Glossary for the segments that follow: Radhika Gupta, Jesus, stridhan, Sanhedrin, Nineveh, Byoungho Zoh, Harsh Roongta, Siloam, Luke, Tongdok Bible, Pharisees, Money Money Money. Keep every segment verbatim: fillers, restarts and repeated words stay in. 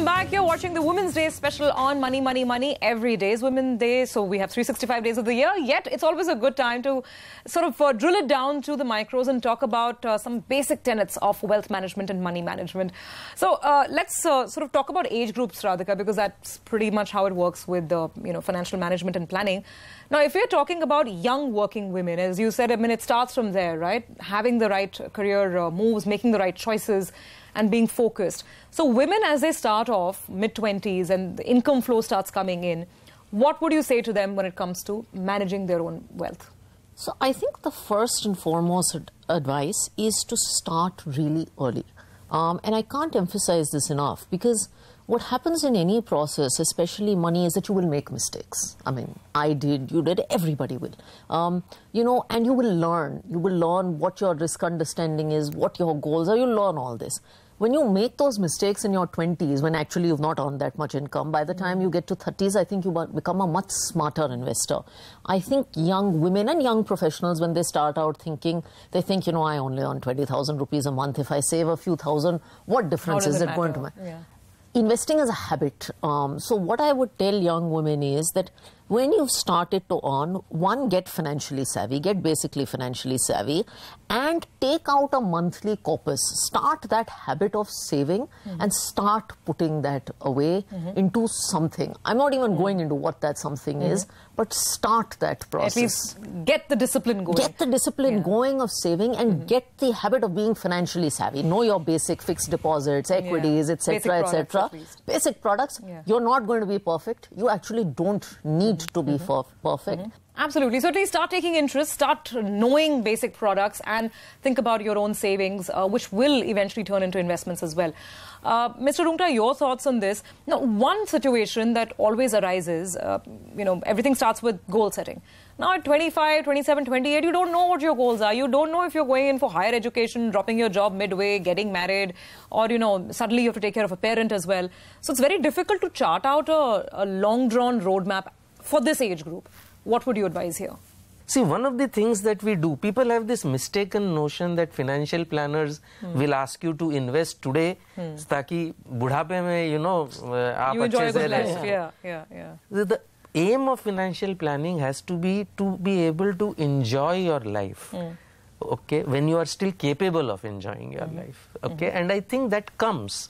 Welcome back. You're watching the Women's Day special on Money, Money, Money. Every day is Women's Day, so we have three hundred sixty-five days of the year. Yet, it's always a good time to sort of uh, drill it down to the micros and talk about uh, some basic tenets of wealth management and money management. So, uh, let's uh, sort of talk about age groups, Radhika, because that's pretty much how it works with uh, you know, financial management and planning. Now, if you're talking about young working women, as you said, I mean, it starts from there, right? Having the right career uh, moves, making the right choices, and being focused. So women, as they start off mid twenties and the income flow starts coming in, what would you say to them when it comes to managing their own wealth? So I think the first and foremost ad advice is to start really early. Um, and I can't emphasize this enough, because what happens in any process, especially money, is that you will make mistakes. I mean, I did, you did, everybody will. Um, you know, and you will learn. You will learn what your risk understanding is, what your goals are. You'll learn all this. When you make those mistakes in your twenties, when actually you've not earned that much income, by the time you get to thirties, I think you become a much smarter investor. I think young women and young professionals, when they start out thinking, they think, you know, I only earn twenty thousand rupees a month. If I save a few thousand, what difference is it going to make? Yeah. Investing is a habit. Um, so what I would tell young women is that when you've started to earn, one, get financially savvy, get basically financially savvy, and take out a monthly corpus. Start that habit of saving mm-hmm. and start putting that away mm-hmm. into something. I'm not even mm-hmm. going into what that something mm-hmm. is, but start that process. At least get the discipline going. Get the discipline yeah. going of saving, and mm-hmm. get the habit of being financially savvy. Know your basic fixed deposits, equities, et cetera, et cetera. Basic products. Yeah. You're not going to be perfect. You actually don't need mm-hmm. to be mm-hmm. perfect. Mm-hmm. Absolutely. So at least start taking interest, start knowing basic products, and think about your own savings, uh, which will eventually turn into investments as well. Uh, Mister Roongta, your thoughts on this? Now, one situation that always arises, uh, you know, everything starts with goal setting. Now at twenty-five, twenty-seven, twenty-eight, you don't know what your goals are. You don't know if you're going in for higher education, dropping your job midway, getting married, or, you know, suddenly you have to take care of a parent as well. So it's very difficult to chart out a, a long-drawn roadmap for this age group. What would you advise here? See, one of the things that we do, people have this mistaken notion that financial planners hmm. will ask you to invest today hmm. taki budhape mein, you know, uh, you enjoy a good life. Yeah. Yeah. Yeah, yeah. The, the aim of financial planning has to be to be able to enjoy your life. Hmm. Okay, when you are still capable of enjoying your hmm. life. Okay, hmm. and I think that comes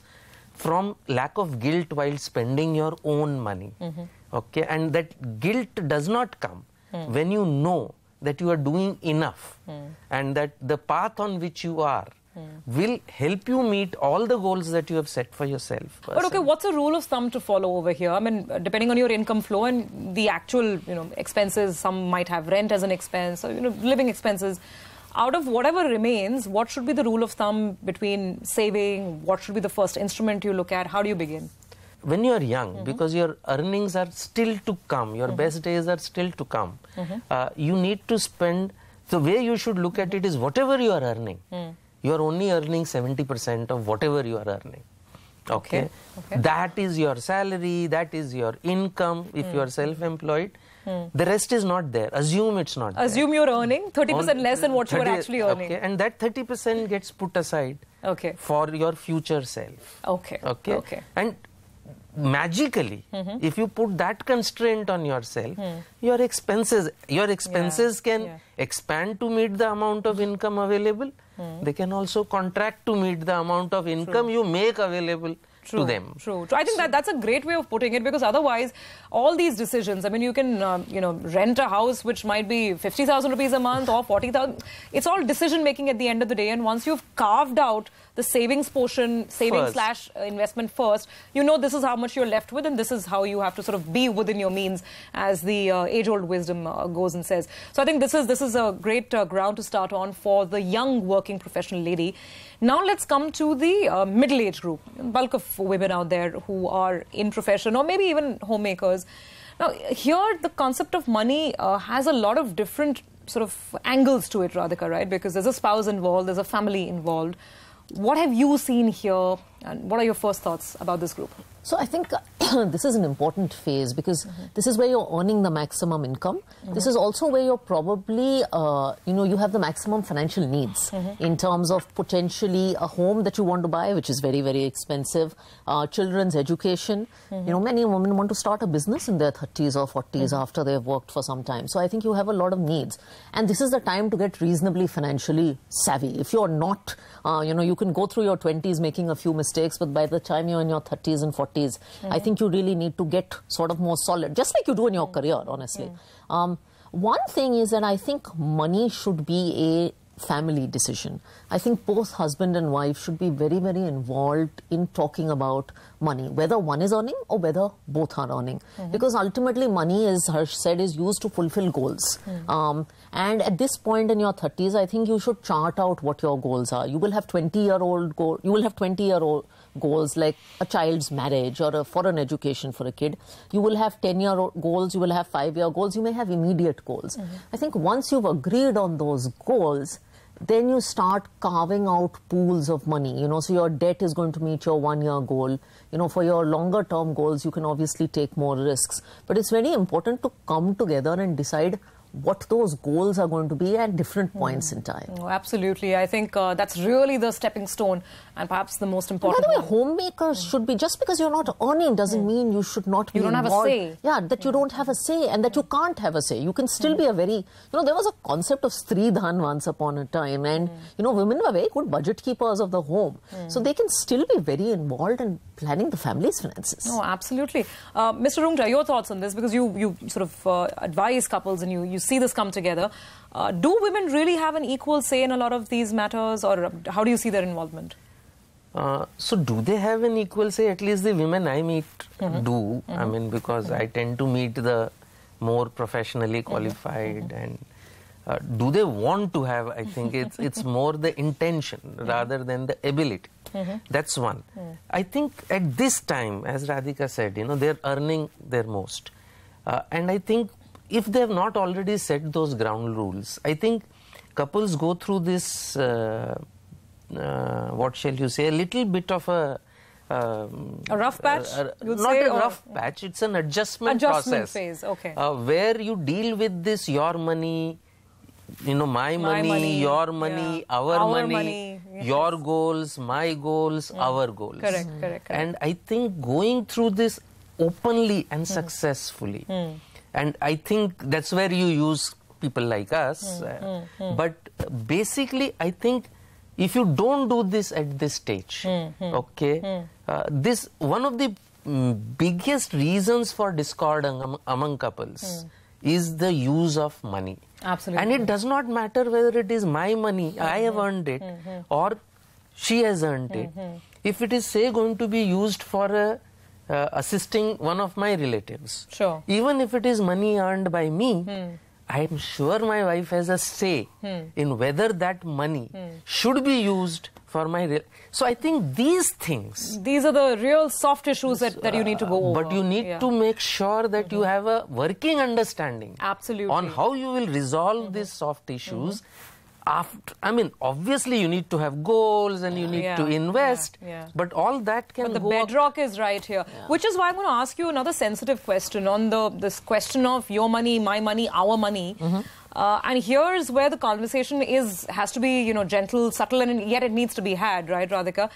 from lack of guilt while spending your own money. Hmm. Okay, and that guilt does not come hmm. when you know that you are doing enough hmm. and that the path on which you are hmm. will help you meet all the goals that you have set for yourself. Person. But okay, what's a rule of thumb to follow over here? I mean, depending on your income flow and the actual, you know, expenses, some might have rent as an expense or, you know, living expenses. Out of whatever remains, what should be the rule of thumb between saving? What should be the first instrument you look at? How do you begin? When you are young, mm-hmm. because your earnings are still to come, your mm-hmm. best days are still to come, mm-hmm. uh, you need to spend, the way you should look at it is whatever you are earning, mm. you are only earning seventy percent of whatever you are earning. Okay? Okay. Okay. That is your salary, that is your income, if mm. you are self-employed. Mm. The rest is not there. Assume it's not there. Assume you're earning thirty percent less than what you are actually earning. Okay. And that thirty percent gets put aside okay. for your future self. Okay. Okay. Okay. And magically, mm-hmm. if you put that constraint on yourself, mm. your expenses, your expenses yeah, can yeah. expand to meet the amount of income available. Mm. They can also contract to meet the amount of income True. You make available True. To them. True. True. I think so, that that's a great way of putting it, because otherwise, all these decisions. I mean, you can um, you know, rent a house which might be fifty thousand rupees a month or forty thousand. It's all decision making at the end of the day. And once you've carved out the savings portion, saving first. slash uh, investment first, you know this is how much you're left with, and this is how you have to sort of be within your means, as the uh, age-old wisdom uh, goes and says. So I think this is this is a great uh, ground to start on for the young working professional lady. Now let's come to the uh, middle age group. Bulk of women out there who are in profession or maybe even homemakers. Now here the concept of money uh, has a lot of different sort of angles to it, Radhika, right? Because there's a spouse involved, there's a family involved. What have you seen here and what are your first thoughts about this group? So I think this is an important phase because mm-hmm. this is where you're earning the maximum income. Mm-hmm. This is also where you're probably, uh, you know, you have the maximum financial needs mm-hmm. in terms of potentially a home that you want to buy, which is very, very expensive, uh, children's education. Mm-hmm. You know, many women want to start a business in their thirties or forties mm-hmm. after they've worked for some time. So I think you have a lot of needs. And this is the time to get reasonably financially savvy. If you're not, uh, you know, you can go through your twenties making a few mistakes, but by the time you're in your thirties and forties, mm-hmm. I think you really need to get sort of more solid, just like you do in your mm-hmm. career, honestly. Mm-hmm. Um, one thing is that I think money should be a family decision. I think both husband and wife should be very, very involved in talking about money, whether one is earning or whether both are earning. Mm-hmm. Because ultimately money, as Harsh said, is used to fulfill goals. Mm-hmm. Um, and at this point in your thirties, I think you should chart out what your goals are. You will have twenty-year-old goal. You will have twenty-year-old goals like a child's marriage or a foreign education for a kid. You will have ten-year-old goals. You will have five-year goals. You may have immediate goals. Mm-hmm. I think once you've agreed on those goals, then you start carving out pools of money, you know, so your debt is going to meet your one-year goal. You know, for your longer-term goals, you can obviously take more risks. But it's very important to come together and decide what those goals are going to be at different points mm. in time. Oh, absolutely. I think uh, that's really the stepping stone and perhaps the most important. By the way, homemakers mm. should be, just because you're not earning doesn't mm. mean you should not be You don't involved. have a say. Yeah, that mm. you don't have a say and that you can't have a say. You can still mm. be a very, you know, there was a concept of stridhan once upon a time and, mm. you know, women were very good budget keepers of the home. Mm. So they can still be very involved in planning the family's finances. No, absolutely. Uh, Mister Roongta, your thoughts on this, because you, you sort of uh, advise couples and you, you see this come together. Uh, do women really have an equal say in a lot of these matters, or how do you see their involvement? Uh, so do they have an equal say? At least the women I meet mm-hmm. do. Mm-hmm. I mean, because mm-hmm. I tend to meet the more professionally qualified mm-hmm. and uh, do they want to have, I think it's, it's more the intention mm-hmm. rather than the ability. Mm-hmm. That's one. Mm-hmm. I think at this time, as Radhika said, you know, they're earning their most. Uh, and I think if they have not already set those ground rules, I think couples go through this, uh, uh, what shall you say, a little bit of a... Um, a rough patch? A, a, not a rough or, patch, it's an adjustment, adjustment process. Adjustment phase, okay. Uh, where you deal with this, your money, you know, my, my money, money, your money, yeah. our, our money, money yes. your goals, my goals, yeah. our goals. Correct, mm. correct, correct. And I think going through this openly and mm. successfully, mm. and I think that's where you use people like us. Mm, uh, mm, but basically, I think if you don't do this at this stage, mm, okay, mm. Uh, this one of the biggest reasons for discord among, among couples mm. is the use of money. Absolutely. And it does not matter whether it is my money, mm-hmm. I have earned it, mm-hmm. or she has earned mm-hmm. it. If it is, say, going to be used for a Uh, assisting one of my relatives. Sure. Even if it is money earned by me, hmm. I am sure my wife has a say hmm. in whether that money hmm. should be used for my... Re so I think these things... These are the real soft issues that, that you need to go over. Uh, but you need yeah. to make sure that mm-hmm. you have a working understanding... Absolutely. ...on how you will resolve mm-hmm. these soft issues. Mm-hmm. After, I mean, obviously you need to have goals and you need yeah, to invest, yeah, yeah. but all that can go... But the go bedrock up. is right here, yeah. which is why I'm going to ask you another sensitive question on the this question of your money, my money, our money. Mm-hmm. uh, and here's where the conversation is has to be, you know, gentle, subtle, and yet it needs to be had, right, Radhika?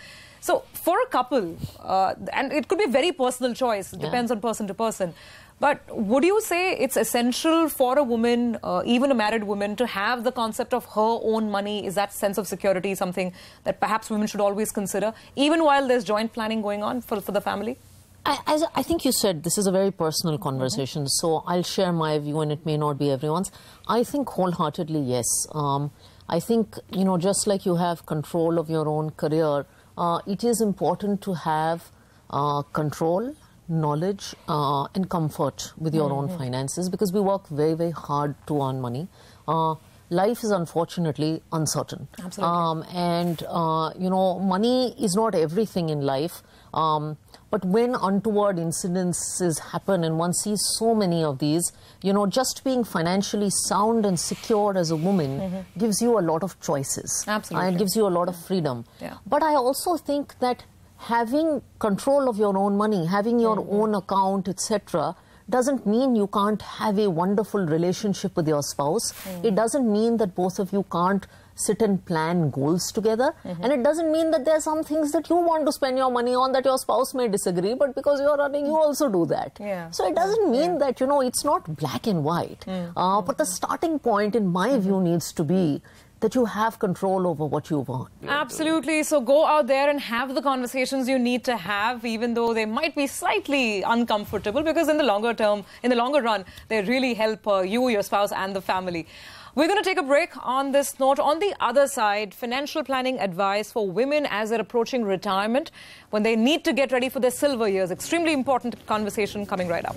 So for a couple, uh, and it could be a very personal choice, it yeah. depends on person to person, but would you say it's essential for a woman, uh, even a married woman, to have the concept of her own money? Is that sense of security something that perhaps women should always consider, even while there's joint planning going on for, for the family? I, as I think you said, this is a very personal conversation, mm-hmm. so I'll share my view and it may not be everyone's. I think wholeheartedly, yes. Um, I think, you know, just like you have control of your own career, uh, it is important to have uh, control, knowledge uh, and comfort with your mm-hmm. own finances, because we work very, very hard to earn money. Uh, life is unfortunately uncertain. Absolutely. Um, and, uh, you know, money is not everything in life. Um, but when untoward incidences happen, and one sees so many of these, you know, just being financially sound and secure as a woman mm-hmm. gives you a lot of choices. Absolutely. And it gives you a lot of freedom. Yeah. But I also think that having control of your own money, having your mm-hmm. own account, et cetera, doesn't mean you can't have a wonderful relationship with your spouse. Mm. It doesn't mean that both of you can't sit and plan goals together. Mm-hmm. And it doesn't mean that there are some things that you want to spend your money on that your spouse may disagree, but because you're running, you also do that. Yeah. So it doesn't mean yeah. that, you know, it's not black and white. Mm. Uh, but the starting point, in my mm-hmm. view, needs to be that you have control over what you want. Absolutely. So go out there and have the conversations you need to have, even though they might be slightly uncomfortable, because in the longer term, in the longer run, they really help uh, you, your spouse, and the family. We're going to take a break on this note. On the other side, financial planning advice for women as they're approaching retirement, when they need to get ready for their silver years. Extremely important conversation coming right up.